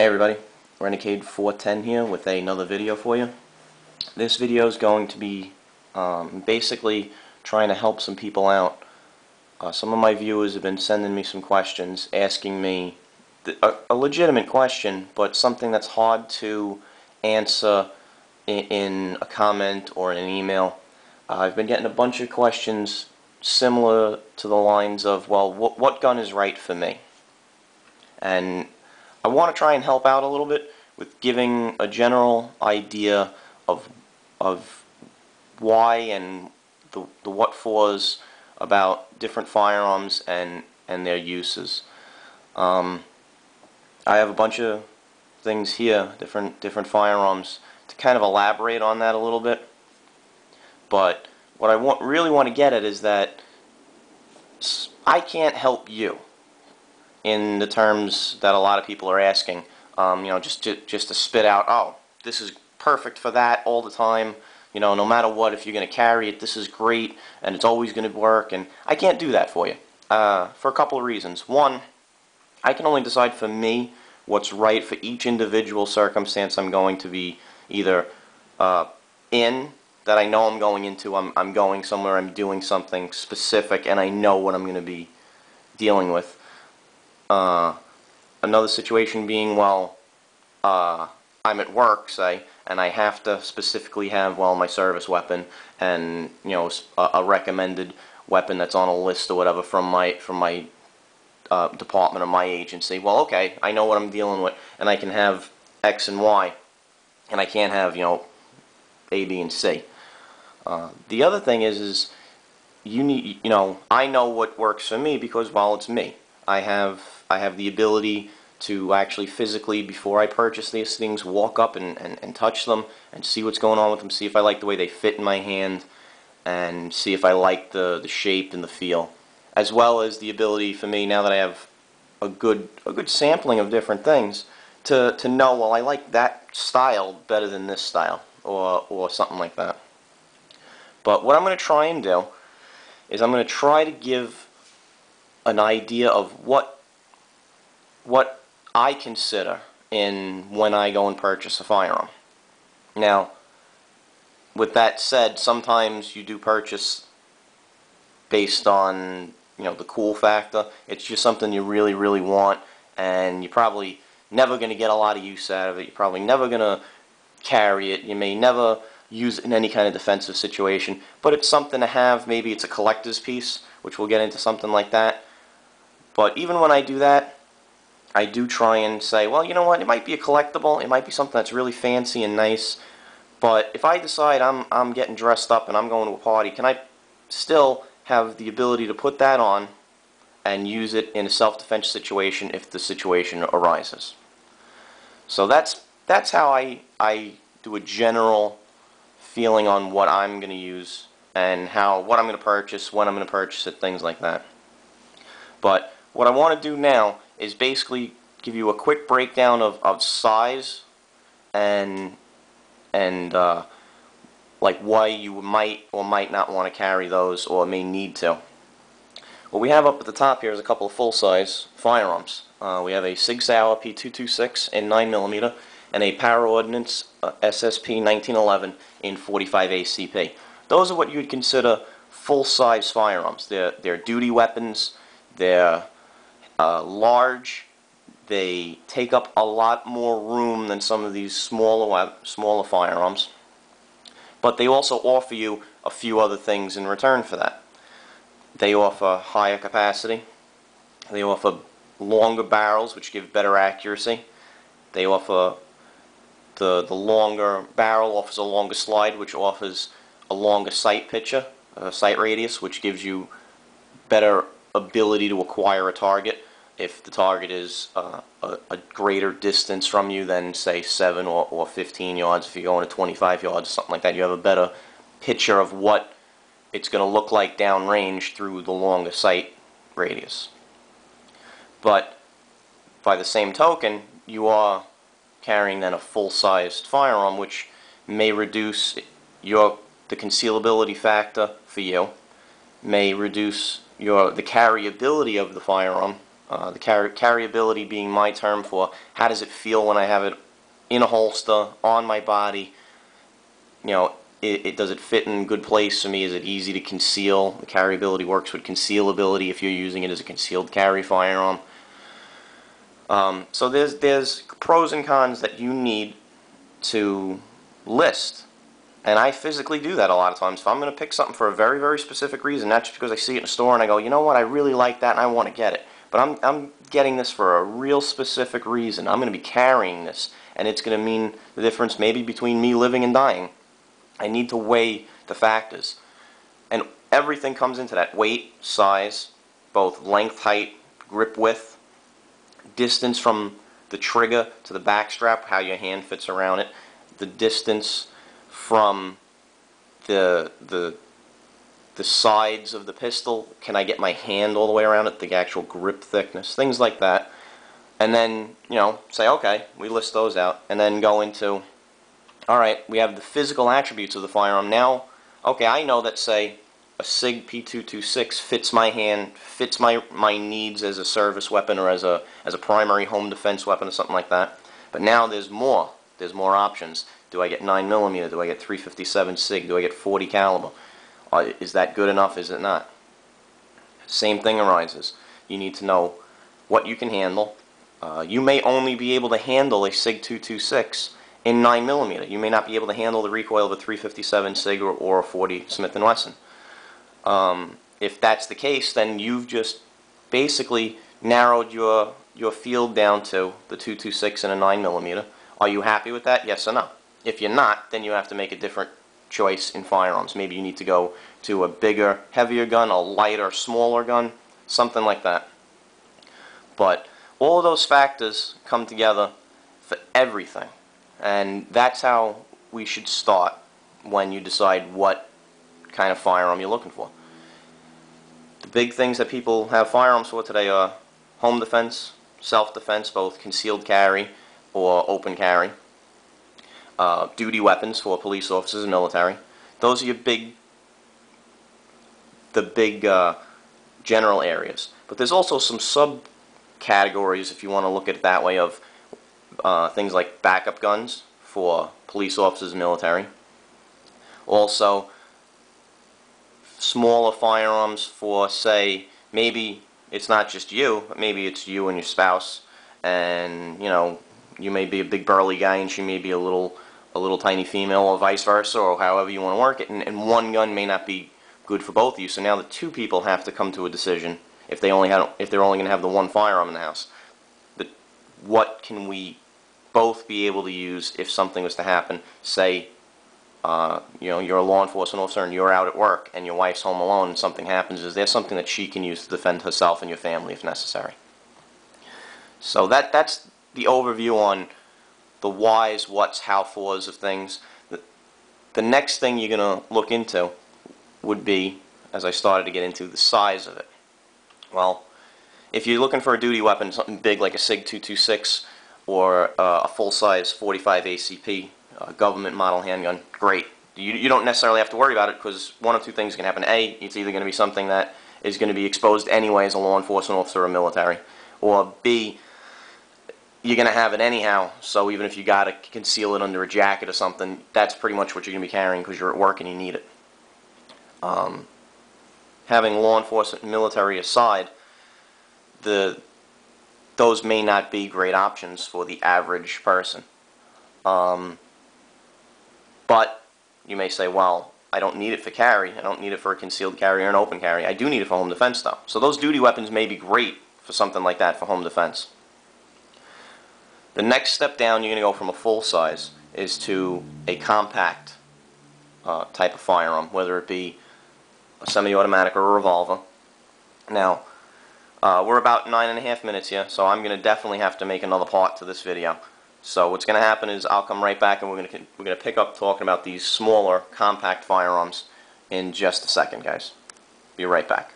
Hey everybody, renegade410 here with another video for you. This video is going to be basically trying to help some people out. Some of my viewers have been sending me some questions, asking me a legitimate question, but something that's hard to answer in a comment or in an email. I've been getting a bunch of questions similar to the lines of, well, what gun is right for me? And I want to try and help out a little bit with giving a general idea of why and the what fors about different firearms and their uses. I have a bunch of things here, different firearms, to kind of elaborate on that a little bit. But what I really want to get at is that I can't help you in the terms that a lot of people are asking, you know, just to spit out, oh, this is perfect for that all the time, you know, no matter what, if you're going to carry it, this is great, and it's always going to work, and I can't do that for you, for a couple of reasons. One, I can only decide for me what's right for each individual circumstance I'm going to be either in, that I know I'm going into, I'm going somewhere, I'm doing something specific, and I know what I'm going to be dealing with. Another situation being, well, I'm at work, say, and I have to specifically have, well, my service weapon and, you know, a recommended weapon that's on a list or whatever from my department or my agency. Well, okay, I know what I'm dealing with, and I can have X and Y, and I can't have, you know, A, B, and C. The other thing is you need, you know, I know what works for me because, well, it's me. I have the ability to actually physically, before I purchase these things, walk up and touch them and see what's going on with them, see if I like the way they fit in my hand, and see if I like the shape and the feel. As well as the ability for me, now that I have a good sampling of different things, to know, well, I like that style better than this style, or something like that. But what I'm going to try and do is I'm going to try to give an idea of what I consider in when I go and purchase a firearm. Now, with that said, sometimes you do purchase based on, you know, the cool factor. It's just something you really, really want, and you're probably never going to get a lot of use out of it. You're probably never going to carry it. You may never use it in any kind of defensive situation, but it's something to have. Maybe it's a collector's piece, which we'll get into something like that. But even when I do that, I do try and say, well, you know what, it might be a collectible, it might be something that's really fancy and nice, but if I decide I'm getting dressed up and I'm going to a party, can I still have the ability to put that on and use it in a self-defense situation if the situation arises? So that's how I do a general feeling on what I'm going to use and how, what I'm going to purchase, when I'm going to purchase it, things like that. But what I want to do now is basically give you a quick breakdown of size and like why you might or might not want to carry those or may need to. What we have up at the top here is a couple of full-size firearms. We have a Sig Sauer P226 in 9mm and a Para Ordnance SSP 1911 in 45 ACP. Those are what you'd consider full-size firearms. They're duty weapons, they're large, they take up a lot more room than some of these smaller firearms, but they also offer you a few other things in return for that. They offer higher capacity, they offer longer barrels which give better accuracy, they offer the longer barrel offers a longer slide, which offers a longer sight radius, which gives you better ability to acquire a target if the target is a greater distance from you than, say, 7 or 15 yards. If you're going to 25 yards or something like that, you have a better picture of what it's going to look like downrange through the longer sight radius. But by the same token, you are carrying then a full-sized firearm, which may reduce the concealability factor for you, may reduce the carryability of the firearm The carryability being my term for how does it feel when I have it in a holster, on my body, you know, does it fit in good place for me, is it easy to conceal? The carryability works with concealability if you're using it as a concealed carry firearm. So there's pros and cons that you need to list, and I physically do that a lot of times. If I'm going to pick something for a very, very specific reason, not just because I see it in a store and I go, you know what, I really like that and I want to get it, but I'm getting this for a real specific reason. I'm going to be carrying this, and it's going to mean the difference maybe between me living and dying. I need to weigh the factors, and everything comes into that: weight, size, both length, height, grip width, distance from the trigger to the backstrap, how your hand fits around it, the distance from the sides of the pistol, can I get my hand all the way around it, the actual grip thickness, things like that. And then, you know, say, okay, we list those out, and then go into, alright, we have the physical attributes of the firearm. Now, okay, I know that, say, a Sig P226 fits my hand, fits my needs as a service weapon or as a primary home defense weapon or something like that. But now there's more. There's more options. Do I get 9mm? Do I get 357 Sig? Do I get 40 caliber? Is that good enough? Is it not? Same thing arises. You need to know what you can handle. You may only be able to handle a Sig 226 in 9mm. You may not be able to handle the recoil of a 357 Sig or a 40 Smith & Wesson. If that's the case, then you've just basically narrowed your field down to the 226 and a 9mm. Are you happy with that? Yes or no? If you're not, then you have to make a different choice in firearms. Maybe you need to go to a bigger, heavier gun, a lighter, smaller gun, something like that. But all of those factors come together for everything, and that's how we should start when you decide what kind of firearm you're looking for. The big things that people have firearms for today are home defense, self-defense, both concealed carry or open carry, duty weapons for police officers and military. Those are your big general areas. But there's also some subcategories, if you want to look at it that way, of things like backup guns for police officers and military. Also, smaller firearms for, say, maybe it's not just you, but maybe it's you and your spouse, and, you know, you may be a big burly guy and she may be a little tiny female, or vice versa, or however you want to work it, and one gun may not be good for both of you. So now the two people have to come to a decision if they only have, if they're only going to have the one firearm in the house. But what can we both be able to use if something was to happen? Say, you know, you're a law enforcement officer and you're out at work and your wife's home alone and something happens. Is there something that she can use to defend herself and your family if necessary? So that's the overview on the whys, whats, how, fors of things. The next thing you're going to look into would be, as I started to get into, the size of it. Well, if you're looking for a duty weapon, something big like a Sig 226 or a full-size 45 ACP government model handgun, great. You don't necessarily have to worry about it, because one of two things can happen. A, it's either going to be something that is going to be exposed anyway as a law enforcement officer or military, or B, you're going to have it anyhow, so even if you got to conceal it under a jacket or something, that's pretty much what you're going to be carrying because you're at work and you need it. Having law enforcement and military aside, those may not be great options for the average person. But you may say, well, I don't need it for carry, I don't need it for a concealed carry or an open carry, I do need it for home defense though. So those duty weapons may be great for something like that, for home defense. The next step down, you're going to go from a full size is to a compact type of firearm, whether it be a semi-automatic or a revolver. Now, we're about 9.5 minutes here, so I'm going to definitely have to make another part to this video. So what's going to happen is I'll come right back and we're going to pick up talking about these smaller, compact firearms in just a second, guys. Be right back.